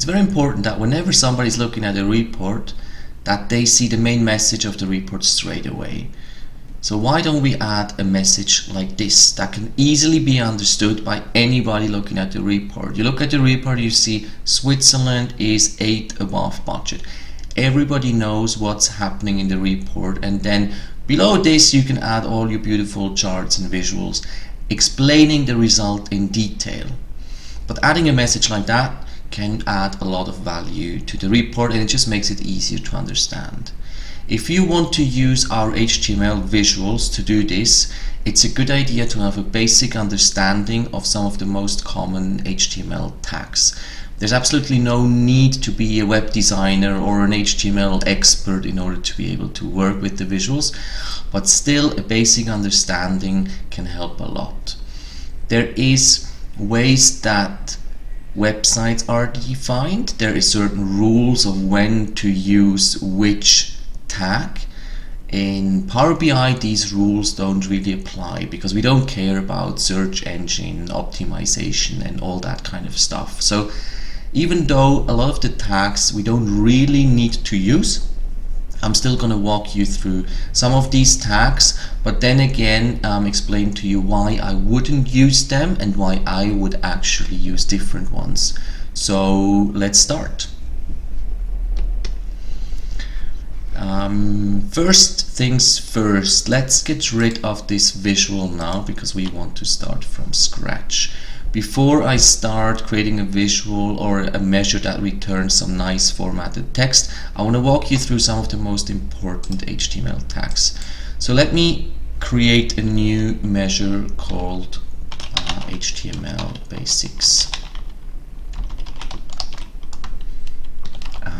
It's very important that whenever somebody's looking at a report, that they see the main message of the report straight away. So why don't we add a message like this that can easily be understood by anybody looking at the report? You look at the report, you see Switzerland is 8 above budget. Everybody knows what's happening in the report, and then below this you can add all your beautiful charts and visuals explaining the result in detail. But adding a message like that can add a lot of value to the report, and it just makes it easier to understand. If you want to use our HTML visuals to do this, it's a good idea to have a basic understanding of some of the most common HTML tags. There's absolutely no need to be a web designer or an HTML expert in order to be able to work with the visuals, but still a basic understanding can help a lot. There is ways that websites are defined. There is certain rules of when to use which tag. In Power BI, these rules don't really apply because we don't care about search engine optimization and all that kind of stuff. So even though a lot of the tags we don't really need to use, I'm still going to walk you through some of these tags, but then again explain to you why I wouldn't use them and why I would actually use different ones. So let's start. First things first, let's get rid of this visual now because we want to start from scratch. Before I start creating a visual or a measure that returns some nice formatted text, I want to walk you through some of the most important HTML tags. So let me create a new measure called HTML basics.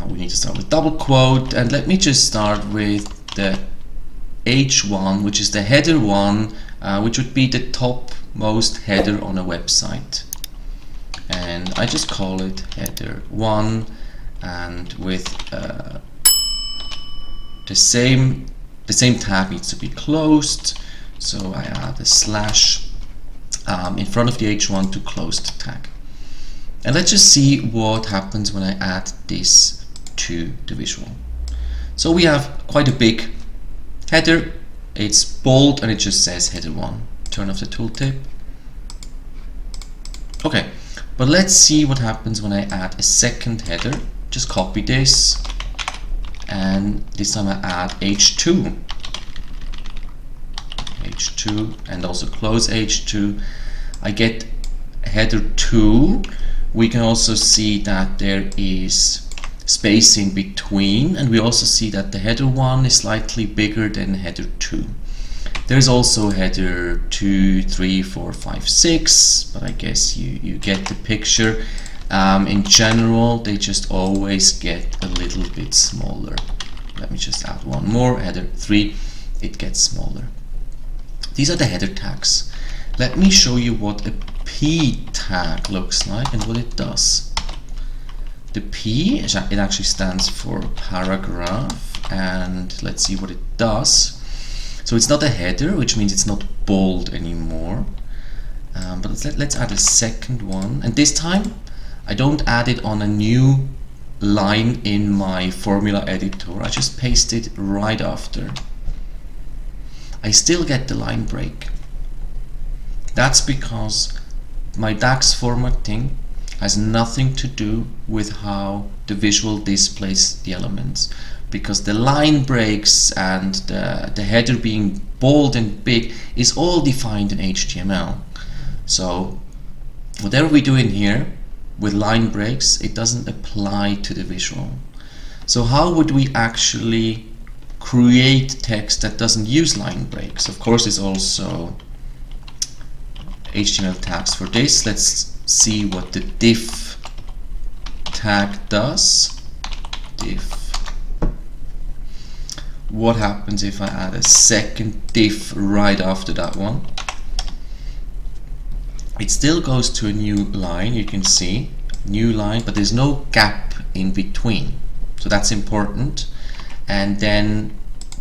We need to start with double quote, and let me just start with the H1, which is the header one, which would be the topmost header on a website. And I just call it header one, and with the same tag needs to be closed, so I add a slash in front of the H1 to close the tag. And let's just see what happens when I add this to the visual. So we have quite a big header, it's bold, and it just says header 1. Turn off the tooltip. Okay, but let's see what happens when I add a second header. Just copy this, and this time I add H2. H2, and also close H2. I get header 2. We can also see that there is spacing between, and we also see that the header 1 is slightly bigger than header 2. There's also header 2, 3, 4, 5, 6, but I guess you get the picture. In general, they just always get a little bit smaller. Let me just add one more, header 3, it gets smaller. These are the header tags. Let me show you what a P tag looks like and what it does. The P, it actually stands for paragraph, and let's see what it does. So it's not a header, which means it's not bold anymore. But let's add a second one, and this time I don't add it on a new line in my formula editor. I just paste it right after. I still get the line break. That's because my DAX formatting has nothing to do with how the visual displays the elements, because the line breaks and the header being bold and big is all defined in HTML. So whatever we do in here with line breaks, it doesn't apply to the visual. So how would we actually create text that doesn't use line breaks? Of course, there's also HTML tags for this. Let's see what the div tag does. Div. What happens if I add a second div right after that one? It still goes to a new line, you can see, new line, but there's no gap in between. So that's important. And then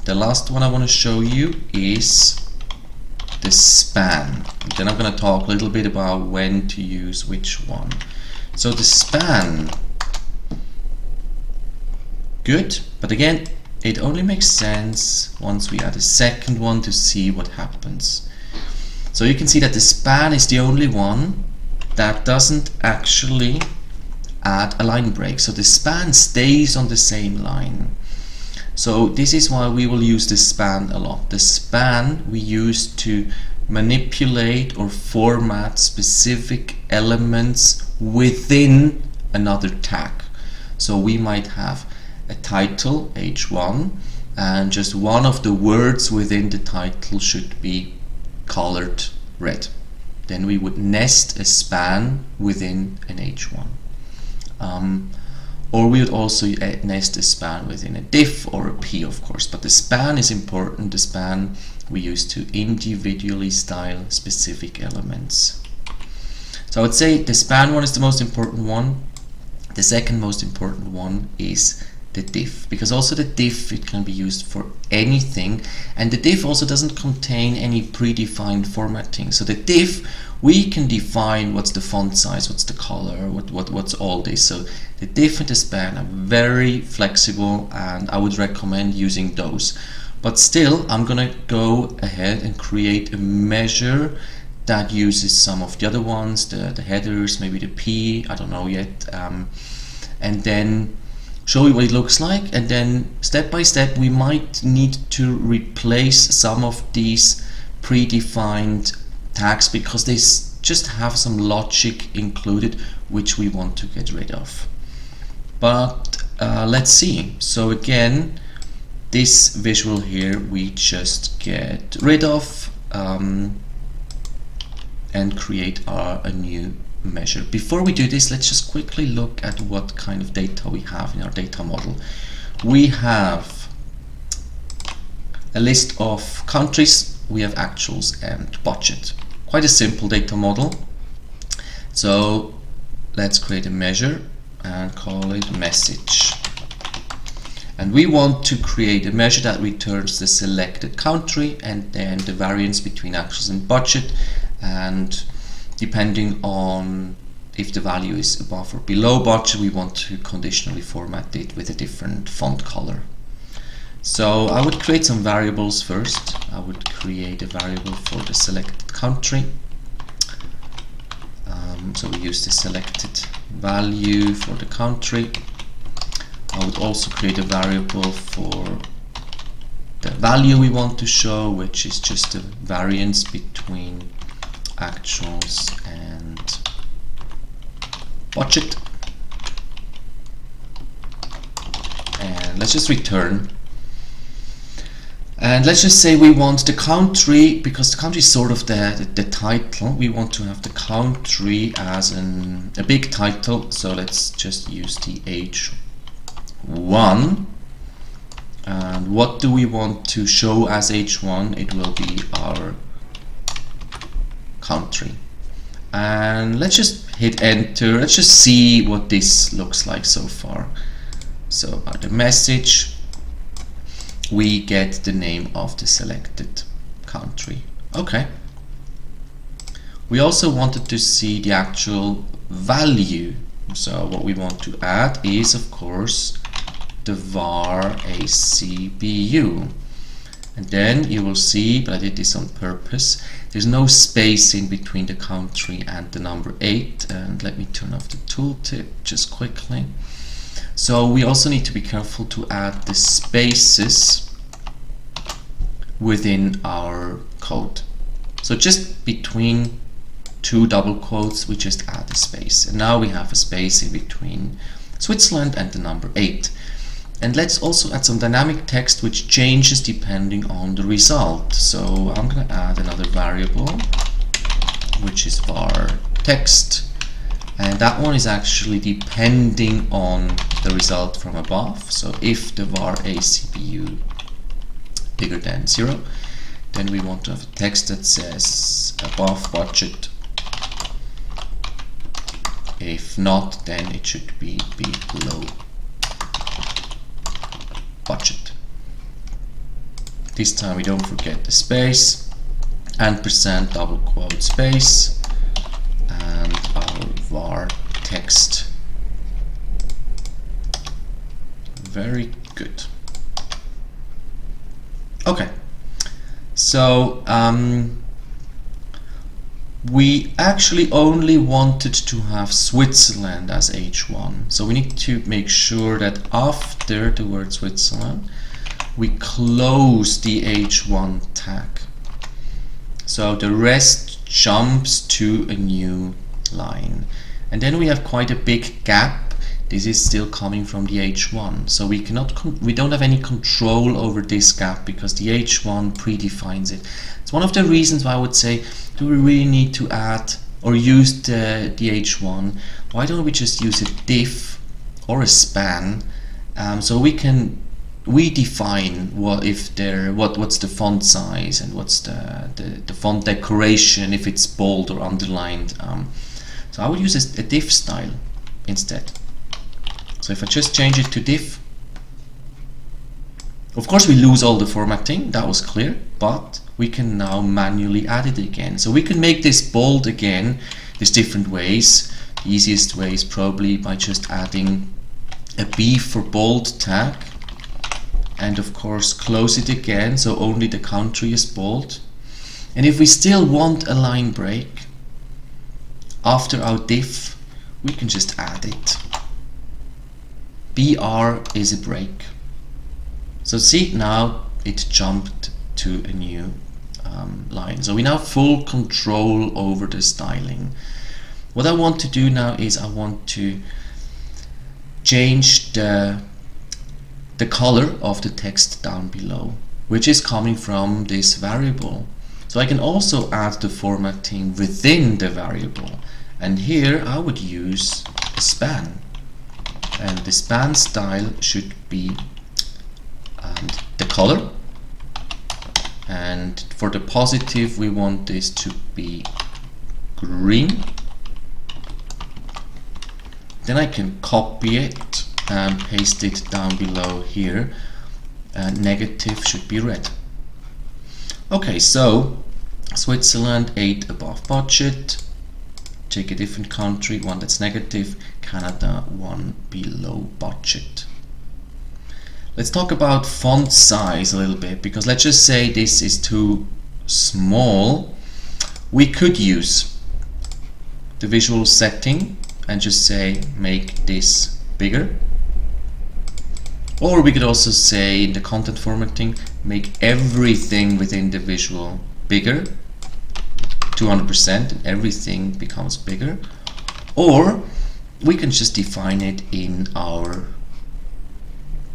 the last one I want to show you is the span. Then I'm going to talk a little bit about when to use which one. So the span good, but again, it only makes sense once we add a second one to see what happens. So you can see that the span is the only one that doesn't actually add a line break. So the span stays on the same line. So this is why we will use the span a lot. The span we use to manipulate or format specific elements within another tag. So we might have a title, H1, and just one of the words within the title should be colored red. Then we would nest a span within an H1. Or we would also nest a span within a div or a P, of course, but the span is important. The span we use to individually style specific elements. So I would say the span one is the most important one. The second most important one is the div, because also the div, it can be used for anything, and the div also doesn't contain any predefined formatting. So the div, we can define what's the font size, what's the color, what's all this. So the div and the span are very flexible, and I would recommend using those. But still, I'm gonna go ahead and create a measure that uses some of the other ones, the headers, maybe the P, I don't know yet, and then show you what it looks like, and then step by step we might need to replace some of these predefined tags because they just have some logic included which we want to get rid of. But let's see. So again, this visual here we just get rid of and create a new measure. Before we do this, let's just quickly look at what kind of data we have in our data model. We have a list of countries, we have actuals and budget. Quite a simple data model. So let's create a measure and call it message. And we want to create a measure that returns the selected country and then the variance between actuals and budget, and depending on if the value is above or below budget, we want to conditionally format it with a different font color. So I would create some variables first. I would create a variable for the selected country. So we use the selected value for the country. I would also create a variable for the value we want to show, which is just the variance between actuals and budget, and let's just return, and let's just say we want the country, because the country is sort of the title. We want to have the country as a big title, so let's just use the H1. And what do we want to show as H1? It will be our country. And let's just hit enter. Let's just see what this looks like so far. So about the message, we get the name of the selected country. Okay. We also wanted to see the actual value. So what we want to add is, of course, the var ACBU. And then you will see, but I did this on purpose, there's no space in between the country and the number 8. And let me turn off the tooltip just quickly. So we also need to be careful to add the spaces within our code. So just between two double quotes, we just add a space. And now we have a space in between Switzerland and the number 8. And let's also add some dynamic text which changes depending on the result. So I'm going to add another variable, which is var text. And that one is actually depending on the result from above. So if the var ACBU bigger than 0, then we want to have a text that says above budget. If not, then it should be below budget. This time we don't forget the space, and percent double quote space, and our var text. Very good. Okay, so we actually only wanted to have Switzerland as H1, so we need to make sure that after the word Switzerland we close the H1 tag, so the rest jumps to a new line. And then we have quite a big gap. This is still coming from the H1, so we cannot we don't have any control over this gap because the H1 predefines it. It's one of the reasons why I would say, do we really need to add or use the H1? Why don't we just use a diff or a span, so we can redefine what's the font size and what's the font decoration, if it's bold or underlined. So I would use a diff style instead. So if I just change it to diff, of course we lose all the formatting, that was clear, but we can now manually add it again. So we can make this bold again. There's different ways. The easiest way is probably by just adding a B for bold tag and of course close it again, so only the country is bold. And if we still want a line break after our diff, we can just add it. BR is a break. So see, now it jumped to a new line. So we now have full control over the styling. What I want to do now is I want to change the color of the text down below, which is coming from this variable. So I can also add the formatting within the variable. And here I would use a span. And the span style should be the color, and for the positive we want this to be green. Then I can copy it and paste it down below here, and negative should be red. Okay, so Switzerland 8 above budget. Take a different country, one that's negative, Canada, one below budget. Let's talk about font size a little bit, because let's just say this is too small. We could use the visual setting and just say make this bigger, or we could also say in the content formatting make everything within the visual bigger, 200%, and everything becomes bigger. Or we can just define it in our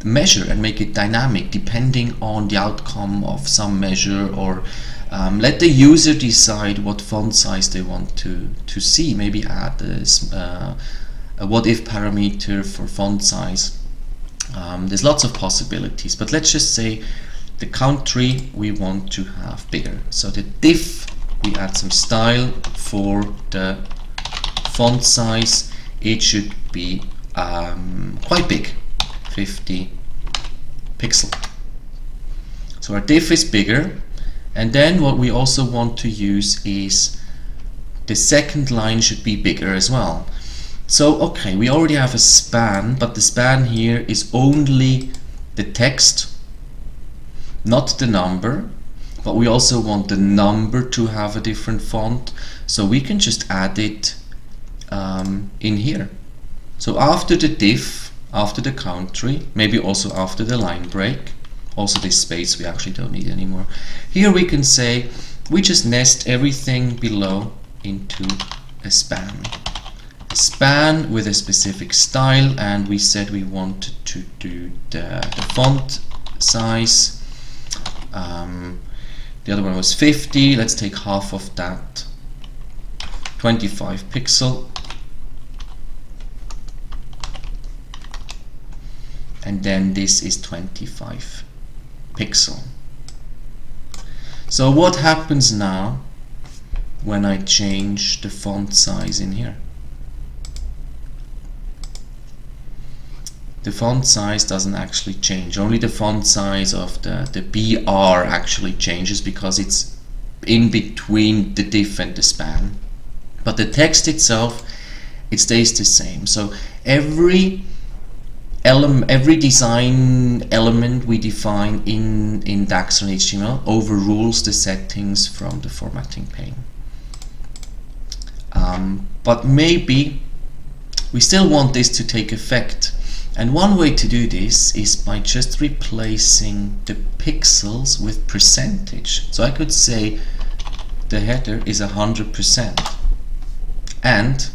measure and make it dynamic depending on the outcome of some measure, or let the user decide what font size they want to see. Maybe add a what if parameter for font size. There's lots of possibilities, but let's just say the country we want to have bigger. So the diff, we add some style for the font size. It should be quite big, 50 pixel. So our div is bigger, and then what we also want to use is the second line should be bigger as well. So okay, we already have a span, but the span here is only the text, not the number. But we also want the number to have a different font, so we can just add it in here. So after the div, after the country, maybe also after the line break, also this space we actually don't need anymore. Here we can say we just nest everything below into a span with a specific style, and we said we wanted to do the font size. The other one was 50, let's take half of that, 25 pixel. And then this is 25 pixel. So what happens now when I change the font size in here? The font size doesn't actually change, only the font size of the BR actually changes because it's in between the diff and the span. But the text itself, it stays the same. So every every design element we define in DAX and HTML overrules the settings from the formatting pane. But maybe we still want this to take effect, and one way to do this is by just replacing the pixels with percentage. So I could say the header is 100% and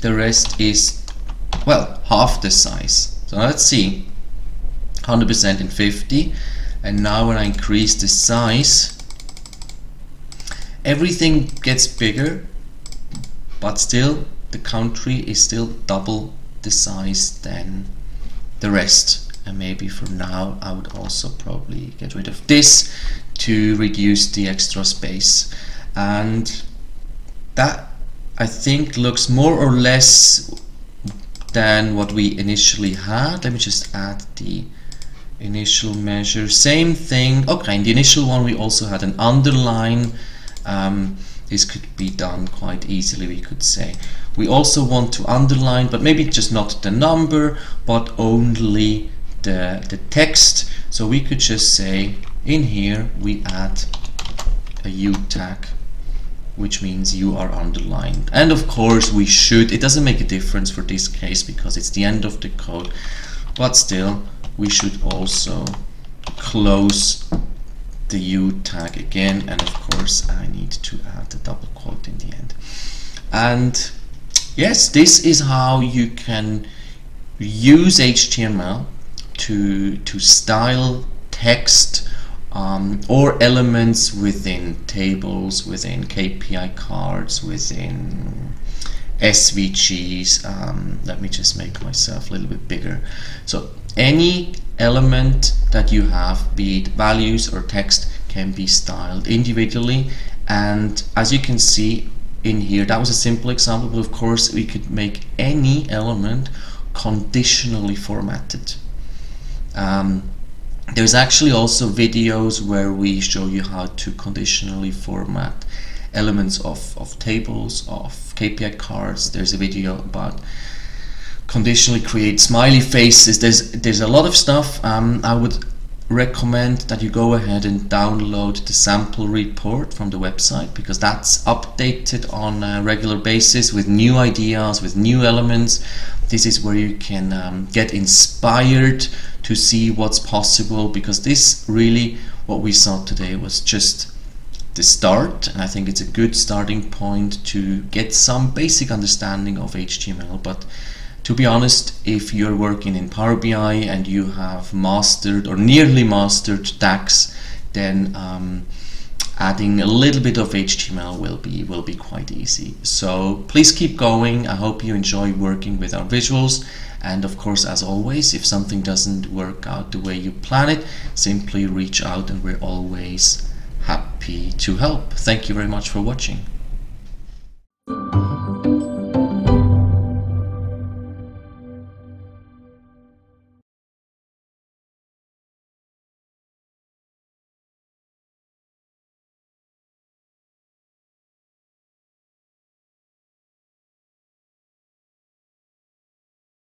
the rest is, well, half the size. So now let's see, 100% in 50, and now when I increase the size, everything gets bigger, but still the country is still double the size than the rest. And maybe for now I would also probably get rid of this to reduce the extra space, and that I think looks more or less than what we initially had. Let me just add the initial measure, same thing. Okay, in the initial one we also had an underline. This could be done quite easily, we could say. We also want to underline, but maybe just not the number, but only the text. So we could just say in here we add a U tag, which means you are underlined. And of course we should, it doesn't make a difference for this case because it's the end of the code, but still we should also close the U tag again, and of course I need to add the double quote in the end. And yes, this is how you can use HTML to style text or elements within tables, within KPI cards, within SVGs. Let me just make myself a little bit bigger. So any element that you have, be it values or text, can be styled individually. And as you can see in here, that was a simple example, but of course we could make any element conditionally formatted. There's actually also videos where we show you how to conditionally format elements of tables, of KPI cards. There's a video about conditionally create smiley faces. There's a lot of stuff. I would recommend that you go ahead and download the sample report from the website, because that's updated on a regular basis with new ideas, with new elements. This is where you can get inspired to see what's possible, because this really, what we saw today, was just the start, and I think it's a good starting point to get some basic understanding of HTML. But to be honest, if you're working in Power BI and you have mastered or nearly mastered DAX, then adding a little bit of HTML will be quite easy. So please keep going. I hope you enjoy working with our visuals. And of course, as always, if something doesn't work out the way you plan it, simply reach out and we're always happy to help. Thank you very much for watching.